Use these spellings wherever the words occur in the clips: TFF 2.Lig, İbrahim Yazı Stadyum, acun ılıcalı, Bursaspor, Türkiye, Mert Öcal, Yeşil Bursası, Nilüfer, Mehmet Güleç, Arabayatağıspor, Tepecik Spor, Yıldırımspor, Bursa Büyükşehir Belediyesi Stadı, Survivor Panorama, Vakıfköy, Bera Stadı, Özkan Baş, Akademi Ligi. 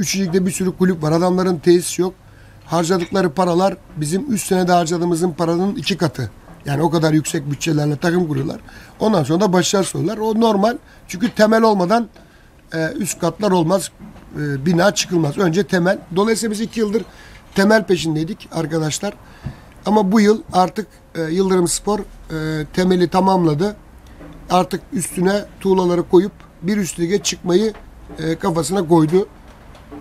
3. Lig'de bir sürü kulüp var. Adamların tesisi yok. Harcadıkları paralar bizim 3 senede harcadığımızın paranın 2 katı. Yani o kadar yüksek bütçelerle takım kuruyorlar. Ondan sonra da başarı sorular. O normal. Çünkü temel olmadan üst katlar olmaz. Bina çıkılmaz. Önce temel. Dolayısıyla biz 2 yıldır temel peşindeydik arkadaşlar. Ama bu yıl artık Yıldırımspor temeli tamamladı. Artık üstüne tuğlaları koyup bir üst lige çıkmayı kafasına koydu.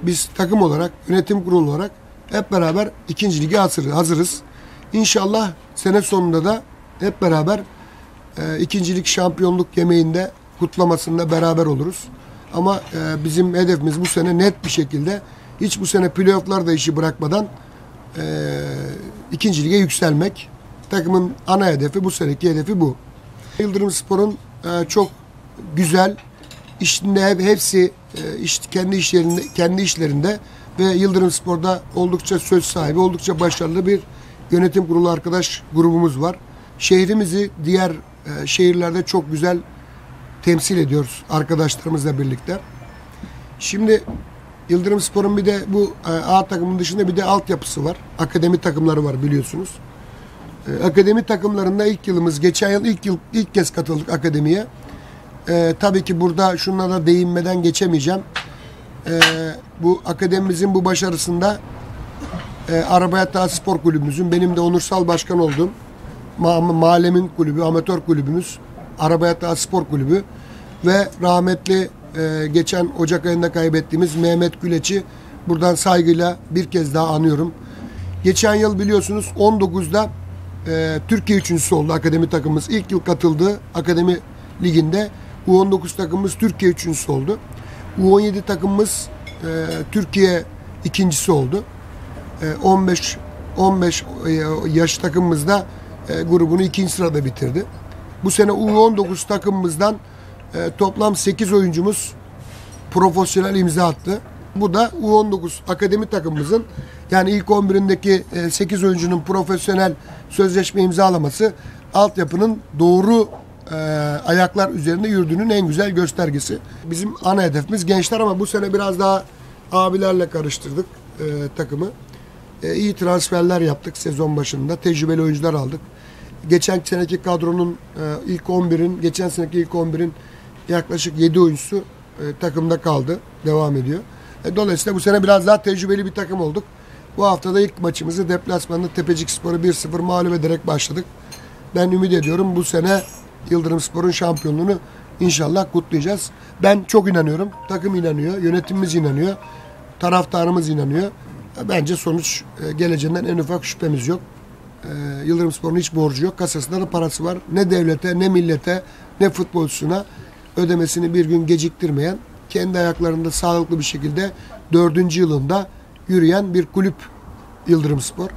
Biz takım olarak, yönetim kurulu olarak hep beraber 2. lige hazırız. İnşallah sene sonunda da hep beraber 2. lig şampiyonluk yemeğinde kutlamasında beraber oluruz. Ama bizim hedefimiz bu sene net bir şekilde hiç bu sene playoff'lar da işi bırakmadan 2. lige yükselmek. Takımın ana hedefi, bu seneki hedefi bu. Yıldırımspor'un çok güzel işinde, hepsi kendi işlerinde ve Yıldırımspor'da oldukça söz sahibi, oldukça başarılı bir yönetim kurulu arkadaş grubumuz var. Şehrimizi diğer şehirlerde çok güzel temsil ediyoruz arkadaşlarımızla birlikte. Şimdi Yıldırımspor'un bir de bu A takımın dışında bir de altyapısı var. Akademi takımları var biliyorsunuz. Akademi takımlarında ilk yılımız, geçen yıl ilk kez katıldık akademiye. Tabii ki burada şuna da değinmeden geçemeyeceğim. Bu akademimizin bu başarısında Arabayatağıspor kulübümüzün, benim de onursal başkan olduğum mahallemin kulübü, amatör kulübümüz Arabayatağıspor kulübü ve rahmetli geçen Ocak ayında kaybettiğimiz Mehmet Güleç'i buradan saygıyla bir kez daha anıyorum. Geçen yıl biliyorsunuz 19'da Türkiye 3.'sü oldu akademi takımımız. İlk yıl katıldığı akademi liginde U19 takımımız Türkiye 3.'sü oldu. U17 takımımız Türkiye 2.'si oldu. 15 yaş takımımızda grubunu 2. sırada bitirdi. Bu sene U19 takımımızdan toplam 8 oyuncumuz profesyonel imza attı. Bu da U19 akademi takımımızın, yani ilk 11'indeki 8 oyuncunun profesyonel sözleşme imzalaması altyapının doğru ayaklar üzerinde yürüdüğünün en güzel göstergesi. Bizim ana hedefimiz gençler ama bu sene biraz daha abilerle karıştırdık takımı. İyi transferler yaptık sezon başında. Tecrübeli oyuncular aldık. Geçen seneki kadronun geçen seneki ilk 11'in yaklaşık 7 oyuncusu takımda kaldı. Devam ediyor. Dolayısıyla bu sene biraz daha tecrübeli bir takım olduk. Bu haftada ilk maçımızı deplasmanda Tepecik Spor'u 1-0 mağlup ederek başladık. Ben ümit ediyorum bu sene Yıldırımspor'un şampiyonluğunu inşallah kutlayacağız. Ben çok inanıyorum. Takım inanıyor, yönetimimiz inanıyor, taraftarımız inanıyor. Bence sonuç geleceğinden en ufak şüphemiz yok. Yıldırımspor'un hiç borcu yok. Kasasında da parası var. Ne devlete, ne millete, ne futbolcusuna ödemesini bir gün geciktirmeyen, kendi ayaklarında sağlıklı bir şekilde 4. yılında yürüyen bir kulüp Yıldırımspor.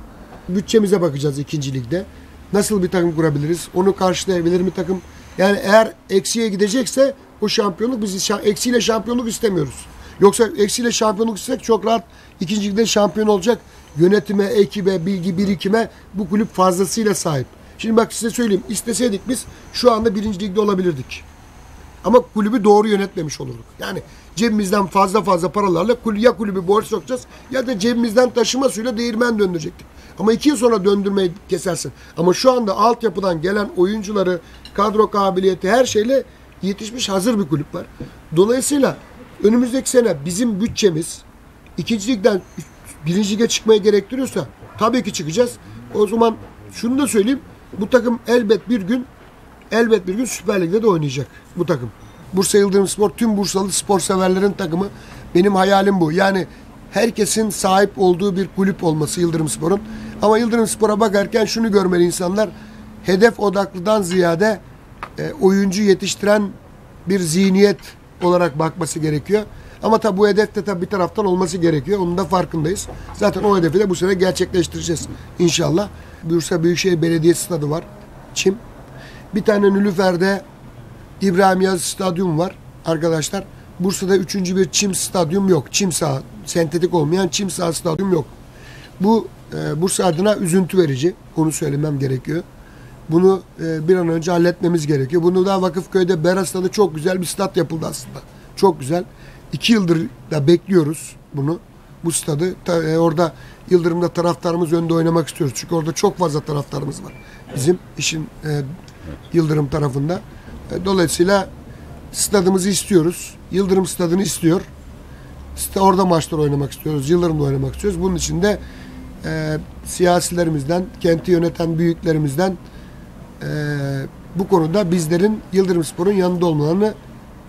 Bütçemize bakacağız 2. ligde. Nasıl bir takım kurabiliriz? Onu karşılayabilir mi takım? Yani eğer eksiye gidecekse o şampiyonluk, biz eksiyle şampiyonluk istemiyoruz. Yoksa eksiyle şampiyonluk istesek çok rahat 2. ligde şampiyon olacak. Yönetime, ekibe, bilgi birikime bu kulüp fazlasıyla sahip. Şimdi bak size söyleyeyim. İsteseydik biz şu anda 1. ligde olabilirdik. Ama kulübü doğru yönetmemiş olurduk. Yani cebimizden fazla paralarla ya kulübü borç sokacağız ya da cebimizden taşıma suyla değirmen döndürecektik. Ama 2 yıl sonra döndürmeyi kesersin. Ama şu anda altyapıdan gelen oyuncuları, kadro kabiliyeti, her şeyle yetişmiş hazır bir kulüp var. Dolayısıyla önümüzdeki sene bizim bütçemiz 2. ligden 1. lige çıkmaya gerektiriyorsa tabii ki çıkacağız. O zaman şunu da söyleyeyim. Bu takım elbet bir gün Süper Lig'de de oynayacak bu takım. Bursa Yıldırımspor tüm Bursalı spor severlerin takımı. Benim hayalim bu. Yani herkesin sahip olduğu bir kulüp olması Yıldırımspor'un. Ama Yıldırımspor'a bakarken şunu görmeli insanlar. Hedef odaklıdan ziyade oyuncu yetiştiren bir zihniyet olarak bakması gerekiyor. Ama tabi bu hedef de tabi bir taraftan olması gerekiyor. Onun da farkındayız. Zaten o hedefi de bu sene gerçekleştireceğiz inşallah. Bursa Büyükşehir Belediyesi Stadı var. Çim. Bir tane Nilüfer'de İbrahim Yazı Stadyum var arkadaşlar. Bursa'da 3. bir çim stadyum yok. Çim saha, sentetik olmayan çim saha stadyum yok. Bu Bursa adına üzüntü verici. Onu söylemem gerekiyor. Bunu bir an önce halletmemiz gerekiyor. Bunu da Vakıfköy'de Bera Stadı çok güzel bir stat yapıldı aslında. Çok güzel. 2 yıldır da bekliyoruz. bunu. Bu stadı orada Yıldırım'da taraftarımız önde oynamak istiyoruz. Çünkü orada çok fazla taraftarımız var. Bizim işin Yıldırım tarafında. Dolayısıyla stadımızı istiyoruz. Yıldırım stadını istiyor. Orada maçlar oynamak istiyoruz. Yıldırım'da oynamak istiyoruz. Bunun için de siyasilerimizden, kenti yöneten büyüklerimizden bu konuda bizlerin Yıldırımspor'un yanında olmalarını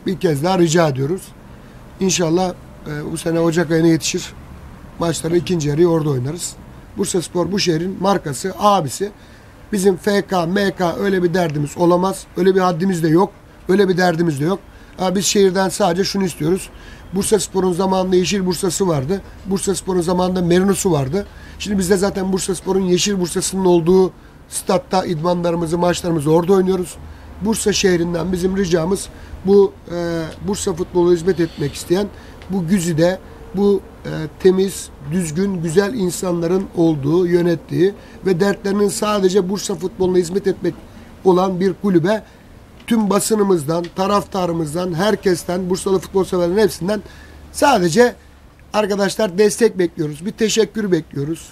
bir kez daha rica ediyoruz. İnşallah bu sene Ocak ayına yetişir. Maçları ikinci yarıyı orada oynarız. Bursaspor bu şehrin markası, abisi. Bizim FK, MK öyle bir derdimiz olamaz. Öyle bir haddimiz de yok. Öyle bir derdimiz de yok. Ama biz şehirden sadece şunu istiyoruz. Bursaspor'un zamanında Yeşil Bursası vardı. Bursaspor'un zamanında Merinos'u vardı. Şimdi biz de zaten Bursaspor'un Yeşil Bursası'nın olduğu statta idmanlarımızı, maçlarımızı orada oynuyoruz. Bursa şehrinden bizim ricamız bu Bursa futbolu hizmet etmek isteyen bu güzide, bu temiz, düzgün, güzel insanların olduğu, yönettiği ve dertlerinin sadece Bursa futboluna hizmet etmek olan bir kulübe tüm basınımızdan, taraftarımızdan, herkesten, Bursalı futbol severlerin hepsinden sadece arkadaşlar destek bekliyoruz. Bir teşekkür bekliyoruz.